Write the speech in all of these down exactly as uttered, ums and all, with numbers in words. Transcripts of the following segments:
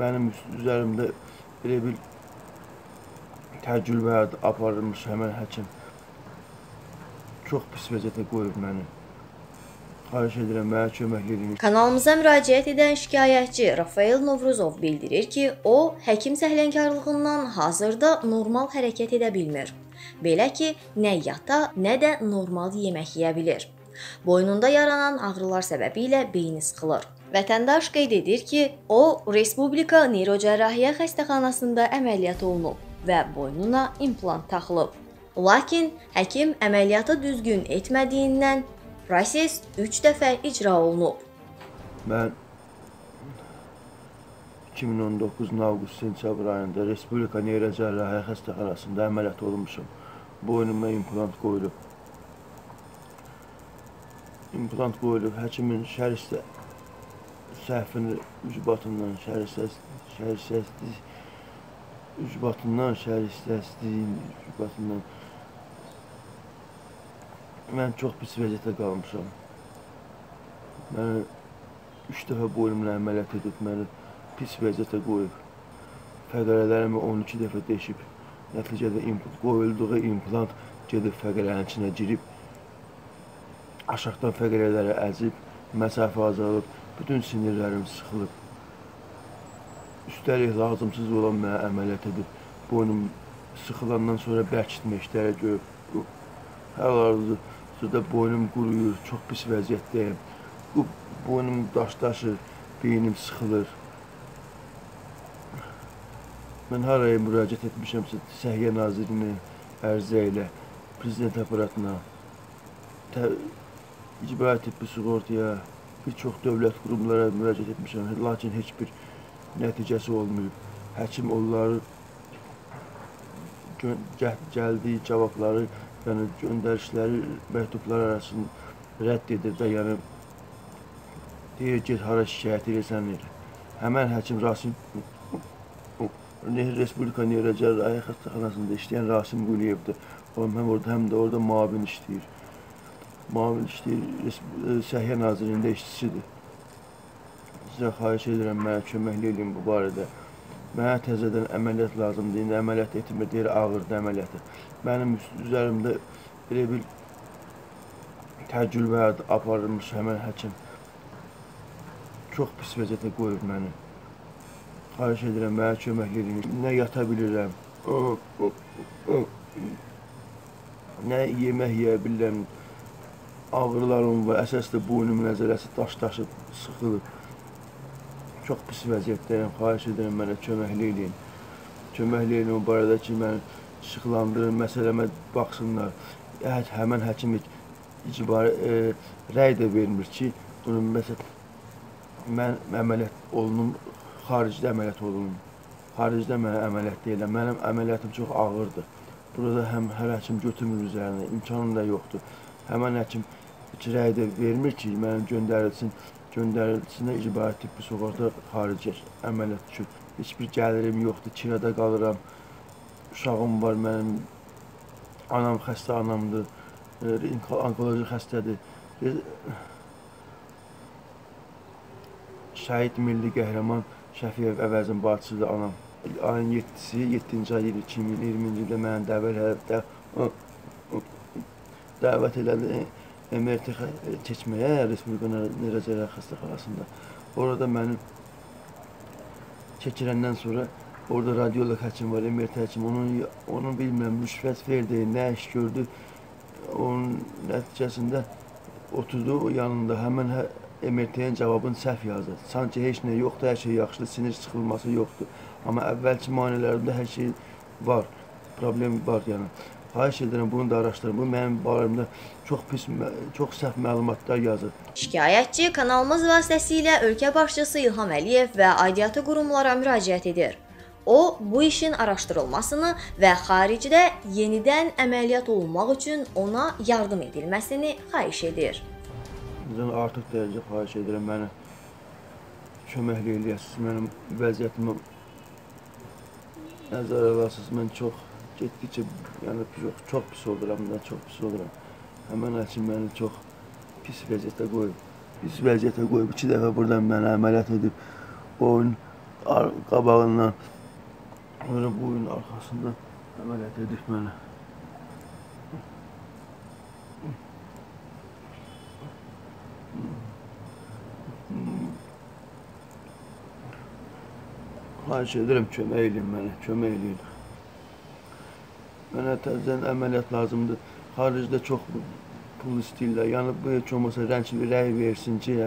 Benim üzerimde belə bir təcrübə aparılmış həmin həkim çox pis vəziyyətə qoyub məni. Xahiş edirəm, mənə kömək edin. Kanalımıza müraciət edən şikayətçi Rafael Novruzov bildirir ki, o, həkim səhlənkarlığından hazırda normal hərəkət edə bilmir. Belə ki, nə yata, nə də normal yemək yeyə bilir. Boynunda yaranan ağrılar səbəbi ilə beyni sıxılır. Vətəndaş qeyd edir ki, o, Respublika Neyrocərrahiyyə xəstəxanasında əməliyyat olunub və boynuna implant taxılıb. Lakin həkim əməliyyatı düzgün etmədiyindən proses üç dəfə icra olunub. Mən iki min on doqquzun avqust-sentyabr ayında Respublika Neyrocərrahiyyə xəstəxanasında əməliyyat olmuşum. Boynuma implant qoyulub. İmplant qoyulub, həkimin şərhdə səhvini ücbatından şərhsəzdir, ücbatından şərhsəzdir, ücbatından. Mən çox pis vəziyyətə qalmışam. Mən üç dəfə boynumla əməliyyat edib, məni pis vəziyyətə qoyub. Fəqərələrimi on iki dəfə deşib, nəticədə qoyulduğu implant gedib fəqərələrin içinə girib, aşağıdan fəqərələri əzib, məsafə azalıb, bütün sinirlərim sıxılıb. Üstəlik, lazımsız olan mənə əməliyyat edib. Boynum sıxılandan sonra bərkitmə işləri görüb. Hər arzuda boynum quruyur, çox pis vəziyyətdəyim. Boynum daşdaşır, beynim sıxılır. Mən haraya müraciət etmişəmsə, Səhiyyə Nazirini ərizə ilə, Prezident aparatına, İcbari Tibbi Sığortaya, bir çox dövlət qurumlara müraciət etmişəm, lakin heç bir nəticəsi olmayıb. Həkim onları gəldiyi cavabları, yəni göndərişləri, məktublar arasında rədd edir və yəni deyir, ged hara şikayət edirsən, deyir. Həmən həkim Rasim, Respublika Neyrocərrahiyyə xəstəxanasında işləyən Rasim Güliyevdir. Həm də orada müavin işləyir. Müavin işləyir, Səhiyyə Nazirində işçisidir. Sizə xahiş edirəm, mənə köməkli edin bu barədə. Mənə təzədən əməliyyat lazımdır, indi əməliyyat etmir, deyir, ağırdır əməliyyatı. Mənim üzerimdə belə bir təcrübə aparılmış həmin həkim çox pis vəziyyətə qoyub məni. Xahiş edirəm, mənə köməkli edin. Nə yata bilirəm, nə yemək yeyə bilirəm. Ağrılarım var, əsas da boynum nəzərəsi daş-daşıb, sıxılıb. Çox pis vəziyyətdəyim, xahiş edirəm, mənə köməkli edin. Köməkli edin o barədə ki, mən işıqlandırın, məsələmə baxsınlar. Həmən həkim rəy də vermir ki, mən əməliyyat olunum, xaricdə əməliyyat olunum. Xaricdə mənə əməliyyat deyiləm, mənim əməliyyatım çox ağırdır. Burada həm hər həkim götürmür üzərində, imkanım da yoxdur. Həmən həkim rəy də vermir ki, mənim göndərilsin, göndərilsin də İcbari Tibbi Sığorta xaricə əməliyyat üçün. Heç bir gəlirim yoxdur, kirada qalıram, uşağım var mənim, anam xəstə anamdır, onkoloji xəstədir. Şəhid milli qəhrəman Şəfiyyev əvəzin bacısıdır anam. Ayın yeddisi, yeddinci ay iki min iyirminci ildə mənim dəvəl hələbdə dəvət elədi M R T keçməyə Respublika Neyrocərrahiyyə xəstəxanasında. Orada mənim çəkirəndən sonra orada radioloq həkim var, M R T həkim. Onun bilmirəm, rüşvət verdi, nə iş gördü. Onun nəticəsində oturdu yanında həmən M R T-nin cavabını səhv yazdı. Sanki heç nə yoxdur, hər şey yaxşıdır, sinir sıxılması yoxdur. Amma əvvəlki müayinələrində hər şey var, problem var yəni. Xahiş edirəm, bunu da araşdırın. Bu, mənim barəmdə çox pis, çox səhv məlumatlar yazır. Şikayətçi kanalımız vasitəsilə ölkə başçısı İlham Əliyev və aidiyyatı qurumlara müraciət edir. O, bu işin araşdırılmasını və xaricdə yenidən əməliyyat olunmaq üçün ona yardım edilməsini xahiş edir. Artıq dərəcə xahiş edirəm, mənə köməkli eləyəsiniz, mənim vəziyyətimi nəzərə alasınız, mən çox getdikcə, yəni çox pis oluram, mən çox pis oluram. Həmən həkim məni çox pis vəziyyətə qoyub. Pis vəziyyətə qoyub, iki dəfə buradan mənə əməliyyat edib. Boyun qabağından, sonra boyun arxasında əməliyyat edib mənə. Xahiş edirəm, kömək eləyin mənə, kömək eləyin. Mənə təzən əməliyyat lazımdır. Xaricdə çox pul istəyirlər. Yəni, bu heç olmasa rəngli rəy versin ki,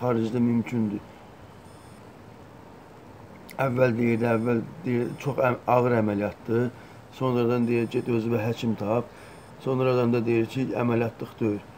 xaricdə mümkündür. Əvvəl deyirdi, əvvəl deyir, çox ağır əməliyyatdır. Sonradan deyir, get özü və həkim tap. Sonradan da deyir ki, əməliyyatdıq deyir.